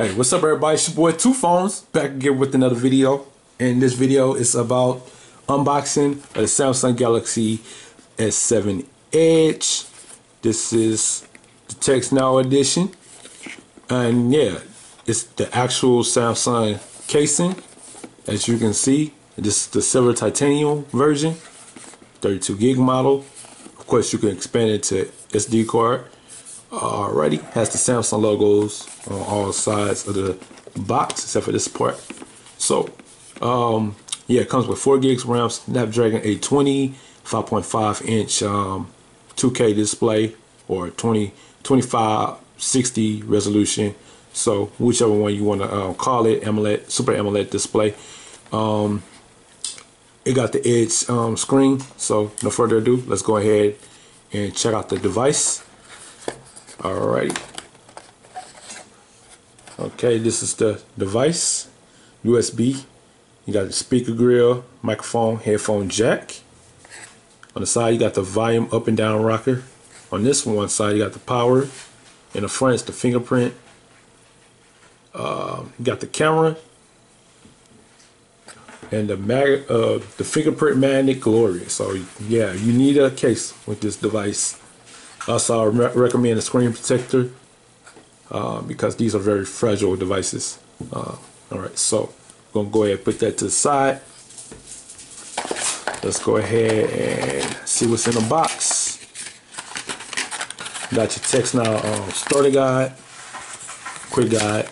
Hey, what's up everybody, it's your boy Two Phones back again with another video, and this video is about unboxing of the Samsung Galaxy S7 Edge. This is the TextNow edition, and yeah, it's the actual Samsung casing. As you can see, this is the Silver Titanium version, 32 gig model. Of course, you can expand it to SD card. Alrighty, has the Samsung logos on all sides of the box except for this part. So yeah, it comes with 4 gigs RAM, Snapdragon 820, 5.5-inch 2K display, or 2560 resolution, so whichever one you want to call it, AMOLED, Super AMOLED display. It got the Edge screen, so no further ado, let's go ahead and check out the device. Alright. Okay, this is the device. USB. You got the speaker grill, microphone, headphone jack. On the side, you got the volume up and down rocker. On this one side, you got the power. In the front is the fingerprint. You got the camera and the fingerprint magnet glory. So yeah, you need a case with this device. Also, I recommend a screen protector because these are very fragile devices. Alright, so I'm going to go ahead and put that to the side. Let's go ahead and see what's in the box. Got your TextNow starter guide, quick guide.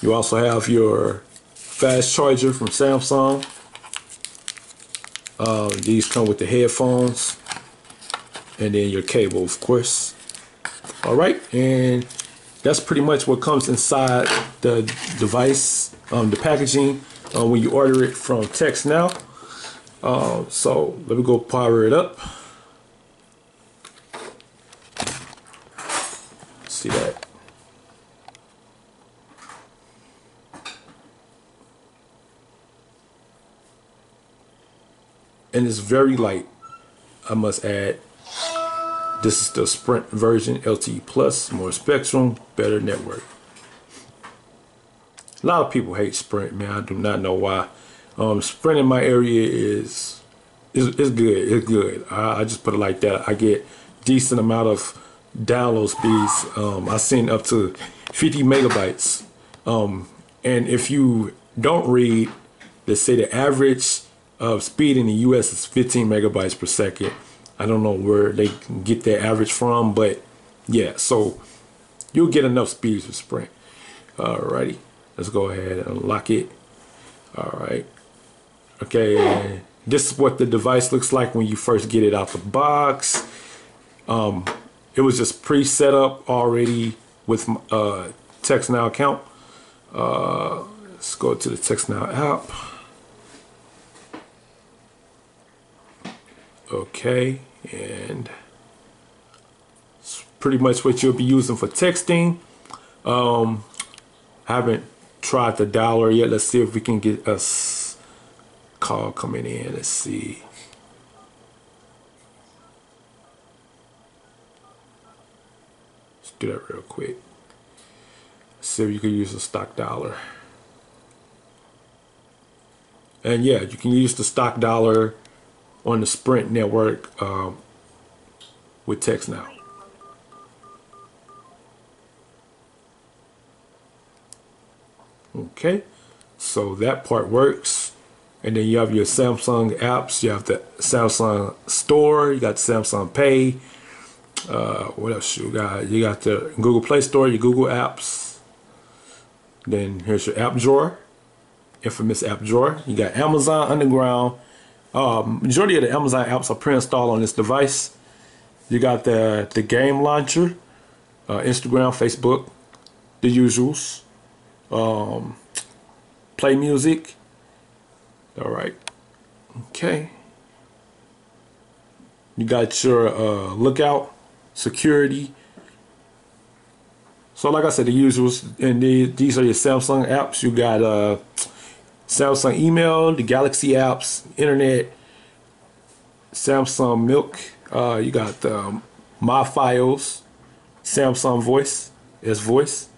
You also have your fast charger from Samsung. These come with the headphones. And then your cable, of course. Alright, and that's pretty much what comes inside the device, the packaging, when you order it from TextNow. So let me go power it up. See that? And it's very light, I must add. This is the Sprint version, LTE+, more spectrum, better network. A lot of people hate Sprint, man. I do not know why. Sprint in my area is good. It's good. I just put it like that. I get decent amount of download speeds. I've seen up to 50 megabytes. And if you don't read, they say the average of speed in the U.S. is 15 megabytes per second. I don't know where they can get their average from, but yeah, so you'll get enough speeds with Sprint. Alrighty, let's go ahead and unlock it. Alright, okay, this is what the device looks like when you first get it out the box. It was just pre-set up already with TextNow account. Let's go to the TextNow app. Okay, and it's pretty much what you'll be using for texting. I haven't tried the dialer yet. Let's see if we can get a call coming in. Let's see. Let's do that real quick. Let's see if you can use a stock dialer. And yeah, you can use the stock dialer on the Sprint network with TextNow. Okay, so that part works, and then you have your Samsung apps. You have the Samsung Store. You got Samsung Pay. What else you got? You got the Google Play Store. Your Google apps. Then here's your app drawer, infamous app drawer. You got Amazon Underground. Majority of the Amazon apps are pre-installed on this device. You got the game launcher, Instagram, Facebook, the usuals, play music. All right, okay. You got your lookout, security. So like I said, the usuals, and these are your Samsung apps. You got Samsung email, the Galaxy apps, internet, Samsung Milk, you got my files, Samsung Voice, S Voice.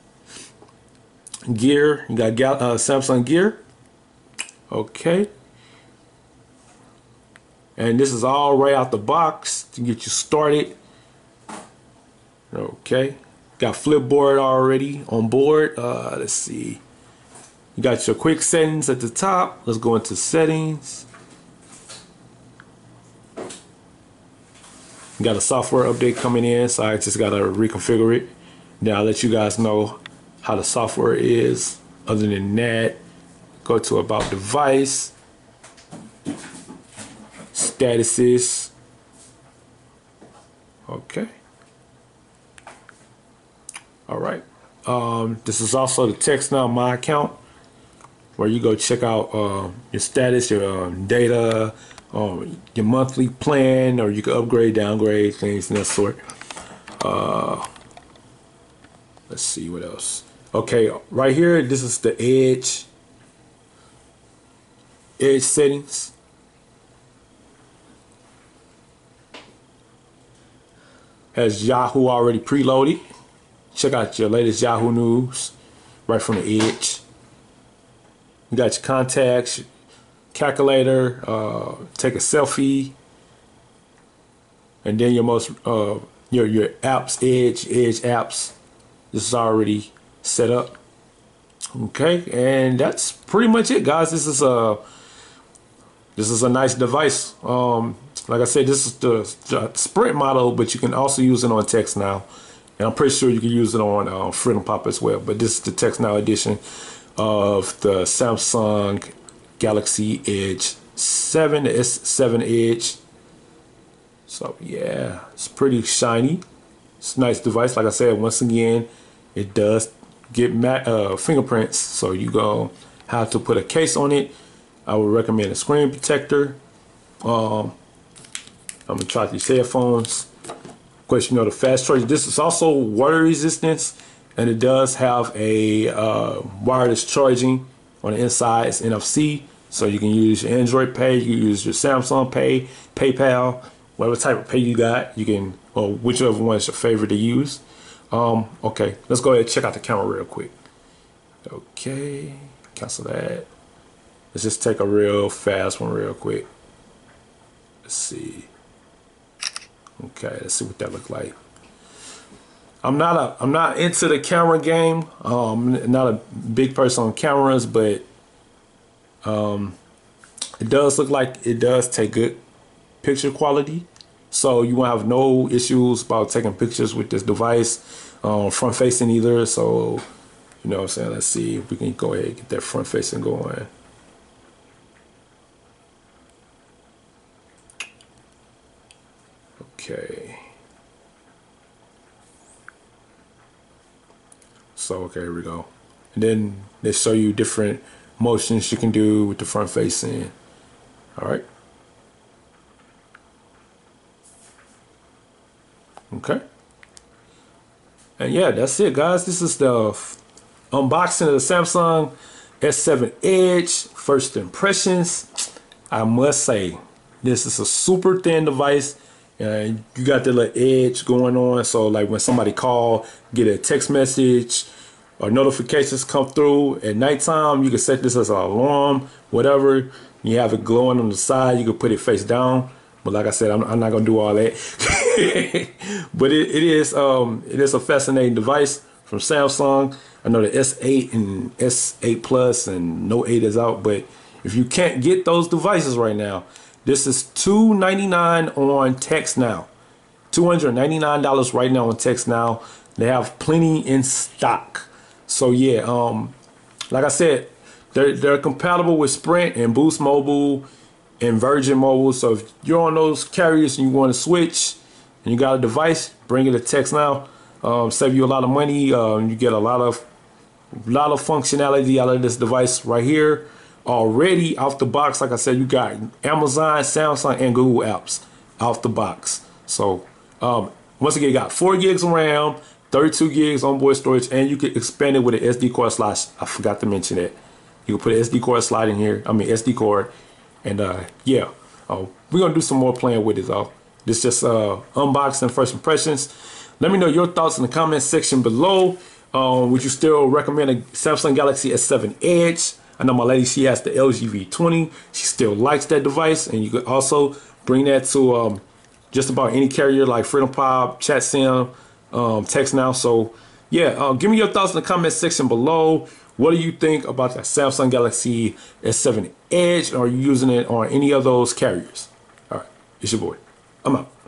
Gear, you got Samsung Gear. Okay. And this is all right out the box to get you started. Okay. Got Flipboard already on board. Let's see. You got your quick settings at the top. Let's go into settings. You got a software update coming in, so I just gotta reconfigure it. Now I'll let you guys know how the software is. Other than that, go to about device, statuses. Okay. All right. This is also the TextNow My Account, where you go check out your status, your data, your monthly plan, or you can upgrade, downgrade, things of that sort. Let's see what else. Okay, right here, this is the Edge settings. Has Yahoo already preloaded? Check out your latest Yahoo news right from the Edge. You got your contacts, your calculator, take a selfie, and then your most your apps, Edge apps. This is already set up. Okay, and that's pretty much it, guys. This is a nice device. Like I said, this is the Sprint model, but you can also use it on TextNow. And I'm pretty sure you can use it on Freedom Pop as well. But this is the TextNow edition of the Samsung Galaxy Edge 7, the S7 Edge. So, yeah, it's pretty shiny. It's a nice device. Like I said, once again, it does get fingerprints. So, you go how to put a case on it. I would recommend a screen protector. I'm going to try these headphones. Of course, you know the fast charge. This is also water resistance, and it does have a wireless charging on the inside. It's NFC, so you can use your Android Pay, you can use your Samsung Pay, PayPal, whatever type of pay you got. You can, or whichever one is your favorite to use. Okay, let's go ahead and check out the camera real quick. Okay, cancel that. Let's just take a real fast one real quick. Let's see. Okay, let's see what that look like. I'm not into the camera game. Not a big person on cameras, but it does look like it does take good picture quality. So you won't have no issues about taking pictures with this device, front facing either. So you know what I'm saying. Let's see if we can go ahead and get that front facing going. Okay. So okay, here we go. And then they show you different motions you can do with the front facing. All right. Okay. And yeah, that's it, guys. This is the unboxing of the Samsung S7 Edge. First impressions. I must say, this is a super thin device. And you got the little edge going on, so like when somebody call, get a text message, or notifications come through at nighttime, you can set this as an alarm, whatever. You have it glowing on the side, you can put it face down. But like I said, I'm not gonna do all that. But it is a fascinating device from Samsung. I know the S8 and S8+ and Note 8 is out, but if you can't get those devices right now, this is $299 on TextNow. $299 right now on TextNow. They have plenty in stock. So yeah, like I said, they're compatible with Sprint and Boost Mobile and Virgin Mobile. So if you're on those carriers and you want to switch and you got a device, bring it to TextNow. Save you a lot of money. You get a lot of functionality out of this device right here. Already off the box, like I said, you got Amazon, Samsung, and Google apps off the box. So once again, you got 4 gigs of RAM, 32 gigs onboard storage, and you can expand it with an SD card slot. I forgot to mention that. You can put an SD card slot in here. I mean SD card, and yeah, we're gonna do some more playing with it though. This just unboxing first impressions. Let me know your thoughts in the comment section below. Would you still recommend a Samsung Galaxy S7 Edge? I know my lady, she has the LG V20. She still likes that device, and you could also bring that to just about any carrier like Freedom Pop, ChatSim, TextNow. So yeah, give me your thoughts in the comment section below. What do you think about that Samsung Galaxy S7 Edge? Or are you using it on any of those carriers? All right, it's your boy. I'm out.